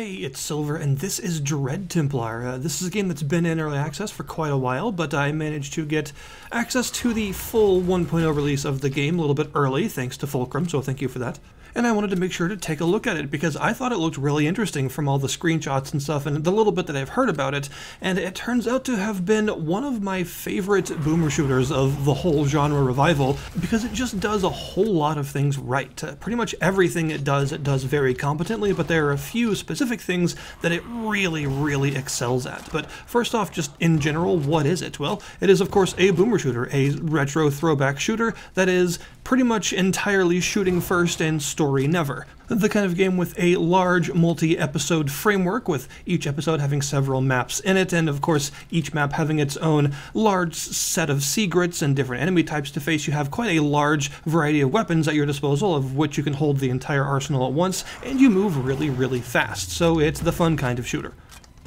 Hey, it's Silver, and this is Dread Templar. This is a game that's been in early access for quite a while, but I managed to get access to the full 1.0 release of the game a little bit early, thanks to Fulqrum, so thank you for that. And I wanted to make sure to take a look at it, because I thought it looked really interesting from all the screenshots and stuff, and the little bit that I've heard about it, and it turns out to have been one of my favorite boomer shooters of the whole genre revival, because it just does a whole lot of things right. Pretty much everything it does very competently, but there are a few specific things that it really excels at. But first off, just in general, what is it? Well, it is of course a boomer shooter, a retro throwback shooter that is pretty much entirely shooting first and story never. The kind of game with a large multi-episode framework, with each episode having several maps in it, and of course each map having its own large set of secrets and different enemy types to face. You have quite a large variety of weapons at your disposal, of which you can hold the entire arsenal at once, and you move really fast. So it's the fun kind of shooter.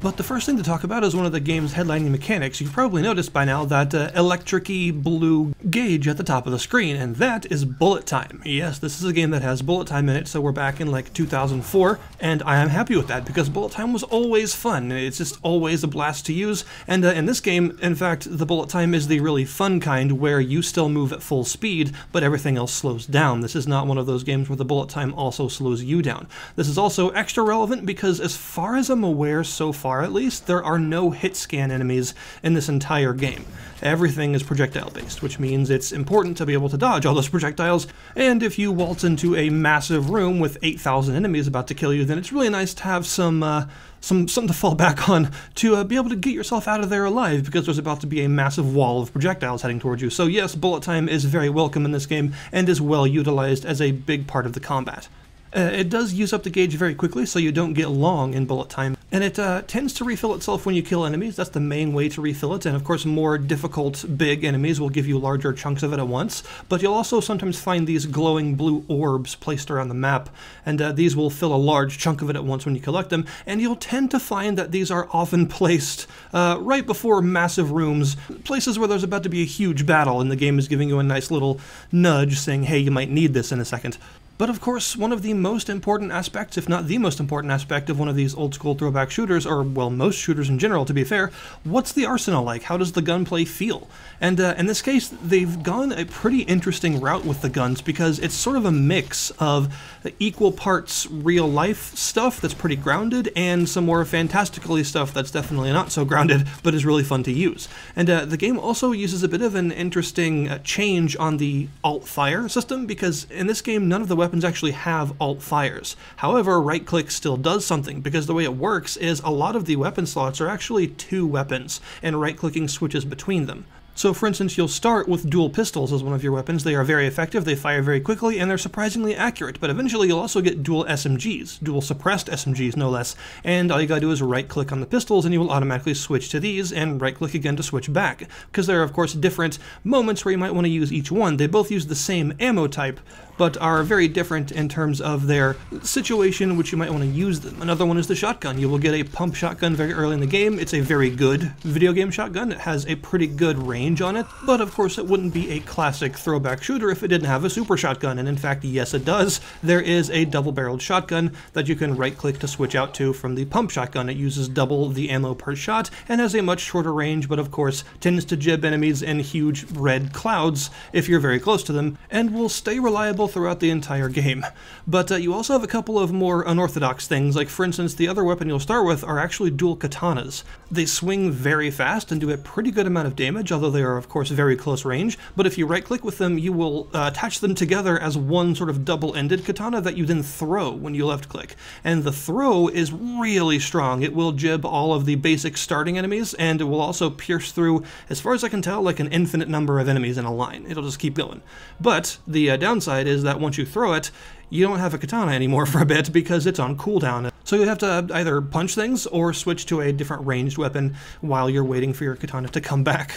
But the first thing to talk about is one of the game's headlining mechanics. You've probably noticed by now that electric-y blue gauge at the top of the screen, and that is bullet time. Yes, this is a game that has bullet time in it, so we're back in like 2004, and I am happy with that, because bullet time was always fun. It's just always a blast to use, and in this game, in fact, the bullet time is the really fun kind where you still move at full speed, but everything else slows down. This is not one of those games where the bullet time also slows you down. This is also extra relevant because, as far as I'm aware so far, at least, there are no hit scan enemies in this entire game. Everything is projectile based, which means it's important to be able to dodge all those projectiles, and if you waltz into a massive room with 8,000 enemies about to kill you, then it's really nice to have something to fall back on to be able to get yourself out of there alive, because there's about to be a massive wall of projectiles heading towards you. So yes, bullet time is very welcome in this game and is well utilized as a big part of the combat. It does use up the gauge very quickly, so you don't get long in bullet time. And it tends to refill itself when you kill enemies. That's the main way to refill it, and of course more difficult big enemies will give you larger chunks of it at once, but you'll also sometimes find these glowing blue orbs placed around the map, and these will fill a large chunk of it at once when you collect them, and you'll tend to find that these are often placed right before massive rooms, places where there's about to be a huge battle, and the game is giving you a nice little nudge saying, hey, you might need this in a second. But of course, one of the most important aspects, if not the most important aspect of one of these old-school throwback shooters, or, well, most shooters in general, to be fair, what's the arsenal like? How does the gunplay feel? And in this case, they've gone a pretty interesting route with the guns, because it's sort of a mix of equal parts real-life stuff that's pretty grounded, and some more fantastically stuff that's definitely not so grounded, but is really fun to use. And the game also uses a bit of an interesting change on the alt-fire system, because in this game, none of the weapons actually have alt fires. However, right click still does something, because the way it works is a lot of the weapon slots are actually two weapons, and right clicking switches between them. So for instance, you'll start with dual pistols as one of your weapons. They are very effective, they fire very quickly, and they're surprisingly accurate, but eventually you'll also get dual SMGs, dual suppressed SMGs no less, and all you gotta do is right click on the pistols and you will automatically switch to these, and right click again to switch back, because there are of course different moments where you might want to use each one. They both use the same ammo type, but are very different in terms of their situation in which you might want to use them. Another one is the shotgun. You will get a pump shotgun very early in the game. It's a very good video game shotgun. It has a pretty good range on it, but of course it wouldn't be a classic throwback shooter if it didn't have a super shotgun, and in fact, yes it does. There is a double-barreled shotgun that you can right-click to switch out to from the pump shotgun. It uses double the ammo per shot and has a much shorter range, but of course tends to jib enemies in huge red clouds if you're very close to them, and will stay reliable throughout the entire game. But you also have a couple of more unorthodox things, like for instance the other weapon you'll start with are actually dual katanas. They swing very fast and do a pretty good amount of damage, although they are of course very close range, but if you right click with them you will attach them together as one sort of double-ended katana that you then throw when you left click. And the throw is really strong. It will jib all of the basic starting enemies, and it will also pierce through, as far as I can tell, like an infinite number of enemies in a line. It'll just keep going. But the downside is that once you throw it, you don't have a katana anymore for a bit, because it's on cooldown. So you have to either punch things or switch to a different ranged weapon while you're waiting for your katana to come back.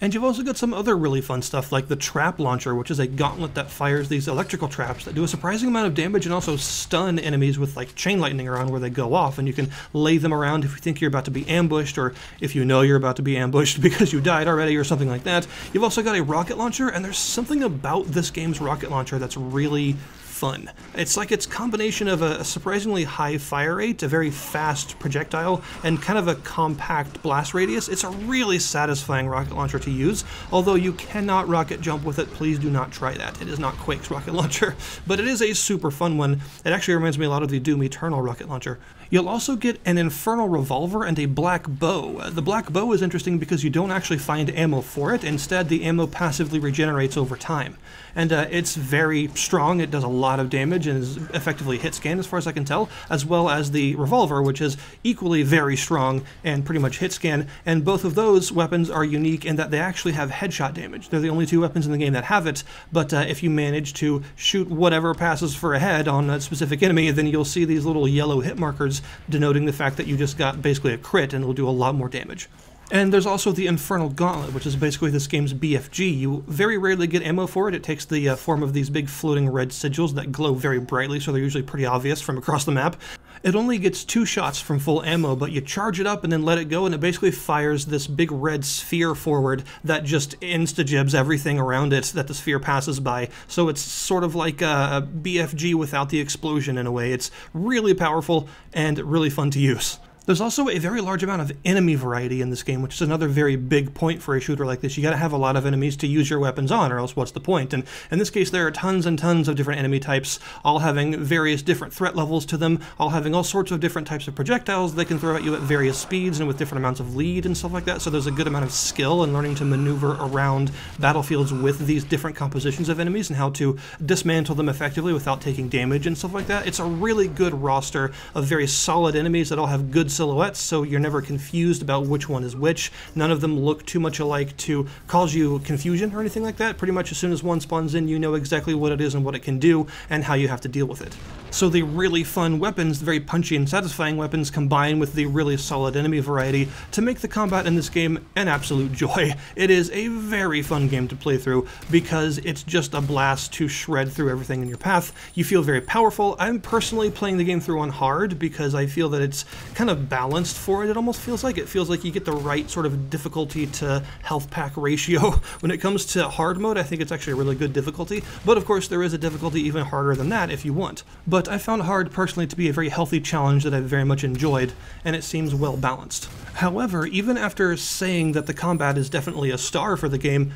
And you've also got some other really fun stuff, like the trap launcher, which is a gauntlet that fires these electrical traps that do a surprising amount of damage and also stun enemies with like chain lightning around where they go off, and you can lay them around if you think you're about to be ambushed, or if you know you're about to be ambushed because you died already or something like that. You've also got a rocket launcher, and there's something about this game's rocket launcher that's really fun. It's like it's a combination of a surprisingly high fire rate, a very fast projectile, and kind of a compact blast radius. It's a really satisfying rocket launcher to use, although you cannot rocket jump with it. Please do not try that. It is not Quake's rocket launcher, but it is a super fun one. It actually reminds me a lot of the Doom Eternal rocket launcher. You'll also get an infernal revolver and a black bow. The black bow is interesting because you don't actually find ammo for it. Instead, the ammo passively regenerates over time. And it's very strong. It does a lot of damage and is effectively hit scan as far as I can tell, as well as the revolver, which is equally very strong and pretty much hit scan. And both of those weapons are unique in that they actually have headshot damage. They're the only two weapons in the game that have it, but if you manage to shoot whatever passes for a head on a specific enemy, then you'll see these little yellow hit markers denoting the fact that you just got basically a crit and it'll do a lot more damage. And there's also the Infernal Gauntlet, which is basically this game's BFG. You very rarely get ammo for it. It takes the form of these big floating red sigils that glow very brightly, so they're usually pretty obvious from across the map. It only gets 2 shots from full ammo, but you charge it up and then let it go, and it basically fires this big red sphere forward that just insta-jibs everything around it that the sphere passes by. So it's sort of like a BFG without the explosion in a way. It's really powerful and really fun to use. There's also a very large amount of enemy variety in this game, which is another very big point for a shooter like this. You gotta have a lot of enemies to use your weapons on, or else what's the point? And in this case, there are tons and tons of different enemy types, all having various different threat levels to them, all having all sorts of different types of projectiles they can throw at you at various speeds and with different amounts of lead and stuff like that. So there's a good amount of skill in learning to maneuver around battlefields with these different compositions of enemies and how to dismantle them effectively without taking damage and stuff like that. It's a really good roster of very solid enemies that all have good silhouettes, so you're never confused about which one is which. None of them look too much alike to cause you confusion or anything like that. Pretty much as soon as one spawns in, you know exactly what it is and what it can do and how you have to deal with it. So the really fun weapons, the very punchy and satisfying weapons, combine with the really solid enemy variety to make the combat in this game an absolute joy. It is a very fun game to play through because it's just a blast to shred through everything in your path. You feel very powerful. I'm personally playing the game through on hard because I feel that it's kind of balanced for it. It almost feels like you get the right sort of difficulty to health pack ratio. When it comes to hard mode, I think it's actually a really good difficulty, but of course there is a difficulty even harder than that if you want. But I found hard personally to be a very healthy challenge that I very much enjoyed, and it seems well balanced. However, even after saying that the combat is definitely a star for the game,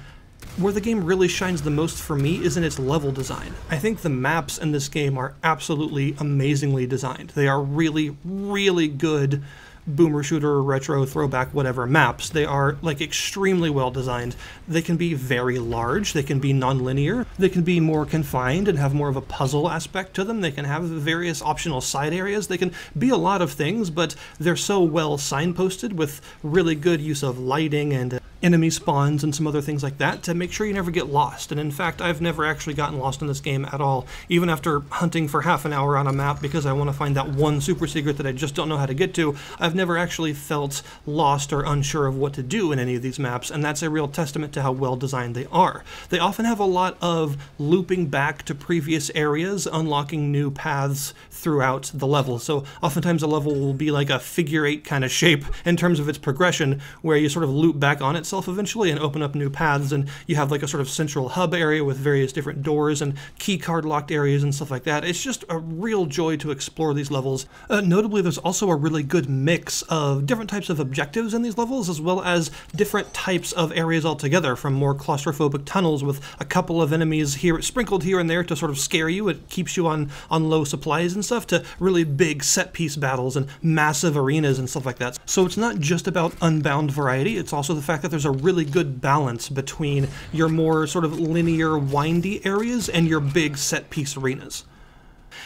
where the game really shines the most for me is in its level design. I think the maps in this game are absolutely amazingly designed. They are really, really good boomer shooter, retro, throwback, whatever maps. They are like extremely well designed. They can be very large, they can be non-linear, they can be more confined and have more of a puzzle aspect to them, they can have various optional side areas, they can be a lot of things, but they're so well signposted with really good use of lighting and enemy spawns and some other things like that to make sure you never get lost. And in fact, I've never actually gotten lost in this game at all, even after hunting for half an hour on a map because I want to find that one super secret that I just don't know how to get to. I've never actually felt lost or unsure of what to do in any of these maps, and that's a real testament to how well designed they are. They often have a lot of looping back to previous areas, unlocking new paths throughout the level. So oftentimes a level will be like a figure-8 kind of shape in terms of its progression, where you sort of loop back on it eventually and open up new paths, and you have like a sort of central hub area with various different doors and key card locked areas and stuff like that. It's just a real joy to explore these levels. Notably, there's also a really good mix of different types of objectives in these levels, as well as different types of areas altogether, from more claustrophobic tunnels with a couple of enemies here sprinkled here and there to sort of scare you. It keeps you on low supplies and stuff, to really big set piece battles and massive arenas and stuff like that. So it's not just about unbound variety, it's also the fact that there's a really good balance between your more sort of linear, windy areas and your big set-piece arenas.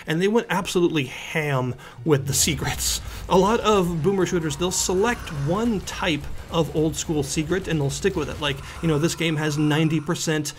And they went absolutely ham with the secrets. A lot of boomer shooters, they'll select one type of old-school secret and they'll stick with it. Like, you know, this game has 90%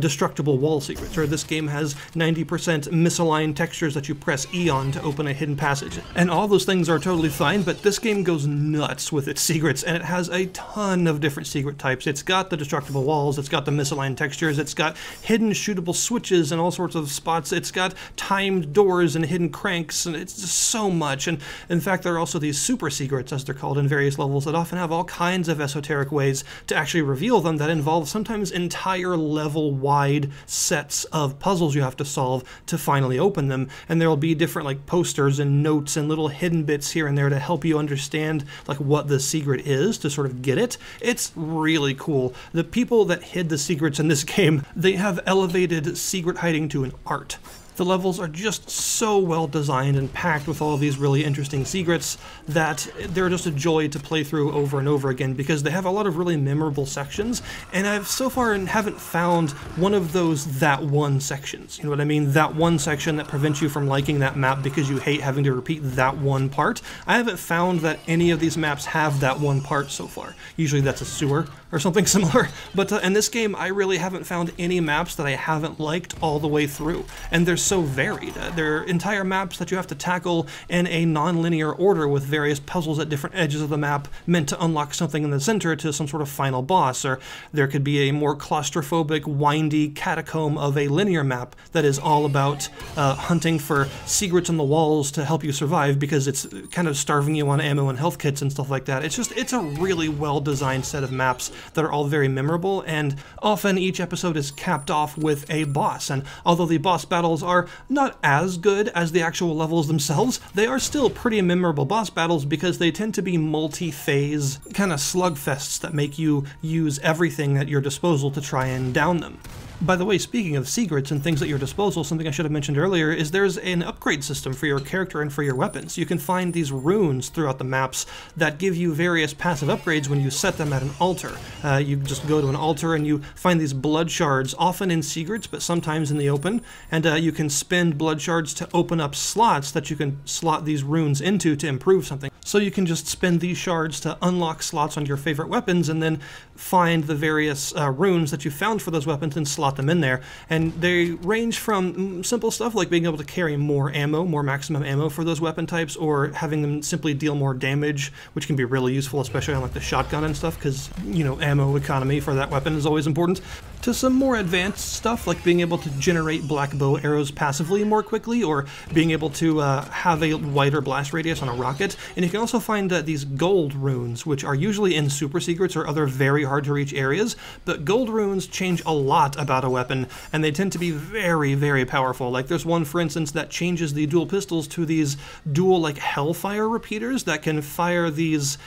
destructible wall secrets, or this game has 90% misaligned textures that you press E on to open a hidden passage. And all those things are totally fine, but this game goes nuts with its secrets, and it has a ton of different secret types. It's got the destructible walls, it's got the misaligned textures, it's got hidden shootable switches in all sorts of spots, it's got timed doors and hidden cranks, and it's just so much. And in fact, there are also these super secrets, as they're called, in various levels that often have all kinds of esoteric ways to actually reveal them that involve sometimes entire level-wide sets of puzzles you have to solve to finally open them. And there'll be different like posters and notes and little hidden bits here and there to help you understand like what the secret is to sort of get it. It's really cool. The people that hid the secrets in this game, they have elevated secret hiding to an art. The levels are just so well designed and packed with all of these really interesting secrets that they're just a joy to play through over and over again, because they have a lot of really memorable sections, and I've so far haven't found one of those that one sections. You know what I mean? That one section that prevents you from liking that map because you hate having to repeat that one part. I haven't found that any of these maps have that one part so far. Usually that's a sewer or something similar, but in this game I really haven't found any maps that I haven't liked all the way through, and there's so varied. There are entire maps that you have to tackle in a non-linear order with various puzzles at different edges of the map meant to unlock something in the center to some sort of final boss, or there could be a more claustrophobic, windy catacomb of a linear map that is all about hunting for secrets in the walls to help you survive because it's kind of starving you on ammo and health kits and stuff like that. It's just, it's a really well-designed set of maps that are all very memorable, and often each episode is capped off with a boss, and although the boss battles are not as good as the actual levels themselves, they are still pretty memorable boss battles because they tend to be multi-phase kind of slugfests that make you use everything at your disposal to try and down them. By the way, speaking of secrets and things at your disposal, something I should have mentioned earlier is there's an upgrade system for your character and for your weapons. You can find these runes throughout the maps that give you various passive upgrades when you set them at an altar. You just go to an altar and you find these blood shards, often in secrets, but sometimes in the open, and you can spend blood shards to open up slots that you can slot these runes into to improve something. So you can just spend these shards to unlock slots on your favorite weapons and then find the various runes that you found for those weapons and slot them in there. And they range from simple stuff like being able to carry more ammo, more maximum ammo for those weapon types, or having them simply deal more damage, which can be really useful, especially on like the shotgun and stuff, because, you know, ammo economy for that weapon is always important, to some more advanced stuff like being able to generate black bow arrows passively more quickly, or being able to have a wider blast radius on a rocket. And you can also find these gold runes, which are usually in super secrets or other very hard to reach areas, but gold runes change a lot about a weapon, and they tend to be very, very powerful. Like there's one, for instance, that changes the dual pistols to these dual like hellfire repeaters that can fire these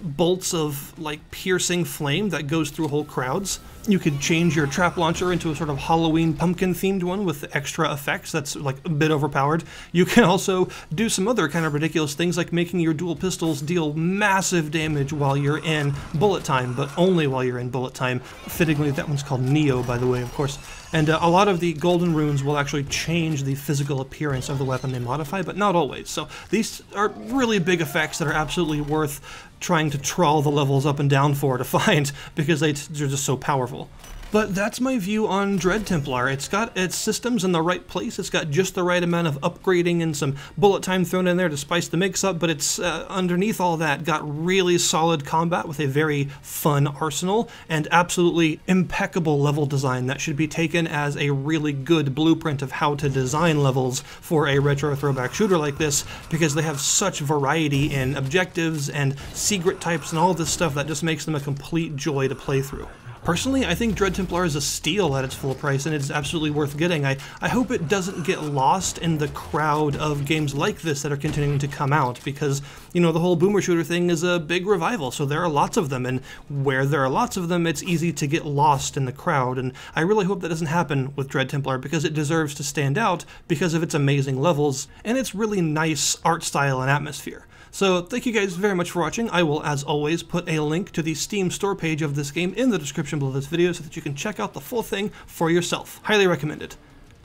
bolts of like piercing flame that goes through whole crowds. You could change your trap launcher into a sort of Halloween pumpkin themed one with extra effects that's like a bit overpowered. You can also do some other kind of ridiculous things like making your dual pistols deal massive damage while you're in bullet time, but only while you're in bullet time. Fittingly, that one's called Neo, by the way, of course. And a lot of the golden runes will actually change the physical appearance of the weapon they modify, but not always. So these are really big effects that are absolutely worth trying to trawl the levels up and down for to find, because they're just so powerful. But that's my view on Dread Templar. It's got its systems in the right place. It's got just the right amount of upgrading and some bullet time thrown in there to spice the mix up, but it's underneath all that got really solid combat with a very fun arsenal and absolutely impeccable level design that should be taken as a really good blueprint of how to design levels for a retro throwback shooter like this, because they have such variety in objectives and secret types and all this stuff that just makes them a complete joy to play through. Personally, I think Dread Templar is a steal at its full price, and it's absolutely worth getting. I hope it doesn't get lost in the crowd of games like this that are continuing to come out, because, you know, the whole boomer shooter thing is a big revival, so there are lots of them, and where there are lots of them, it's easy to get lost in the crowd, and I really hope that doesn't happen with Dread Templar, because it deserves to stand out because of its amazing levels, and its really nice art style and atmosphere. So thank you guys very much for watching. I will, as always, put a link to the Steam store page of this game in the description below this video so that you can check out the full thing for yourself. Highly recommended.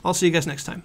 I'll see you guys next time.